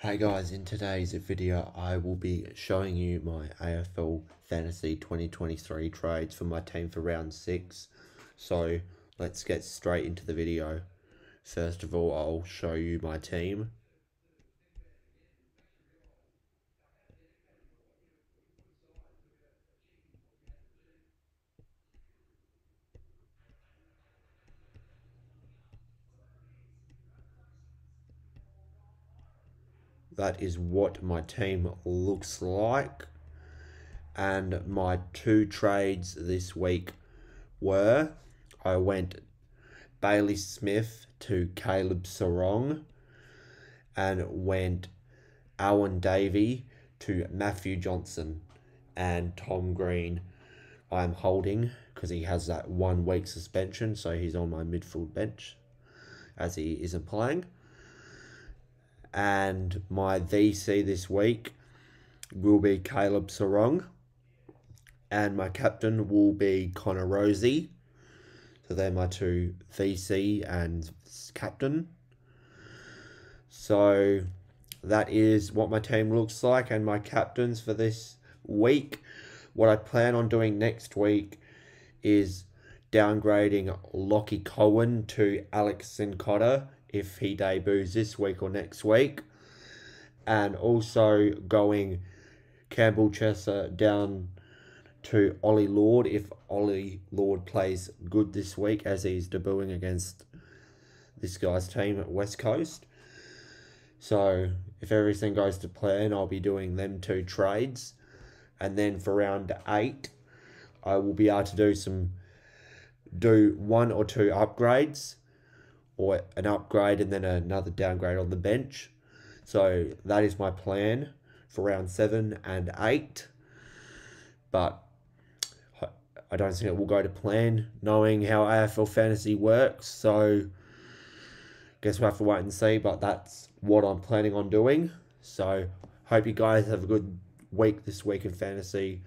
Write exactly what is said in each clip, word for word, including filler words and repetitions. Hey guys, in today's video I will be showing you my A F L Fantasy twenty twenty-three trades for my team for round six. So let's get straight into the video. First of all, I'll show you my team. That is what my team looks like. And my two trades this week were, I went Bailey Smith to Caleb Serong, and went Owen Davey to Matthew Johnson and Tom Green. I'm holding because he has that one week suspension, so he's on my midfield bench as he isn't playing. And my V C this week will be Caleb Serong, and my captain will be Connor Rosie. So they're my two V C and captain. So that is what my team looks like and my captains for this week. What I plan on doing next week is downgrading Lockie Cohen to Alex Sincotta if he debuts this week or next week, and also going Campbell Chesser down to Ollie Lord if Ollie Lord plays good this week, as he's debuting against this guy's team at West Coast. So if everything goes to plan, I'll be doing them two trades, and then for round eight I will be able to do some do one or two upgrades, or an upgrade and then another downgrade on the bench. So that is my plan for round seven and eight. But I don't think it will go to plan, knowing how A F L Fantasy works. So I guess we'll have to wait and see, but that's what I'm planning on doing. So hope you guys have a good week this week in fantasy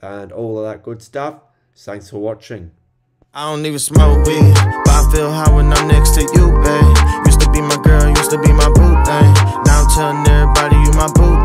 and all of that good stuff. Thanks for watching. I don't even smoke weed, but I feel high when I'm next to you, babe. Used to be my girl, used to be my boo thing. Now I'm telling everybody you my boo.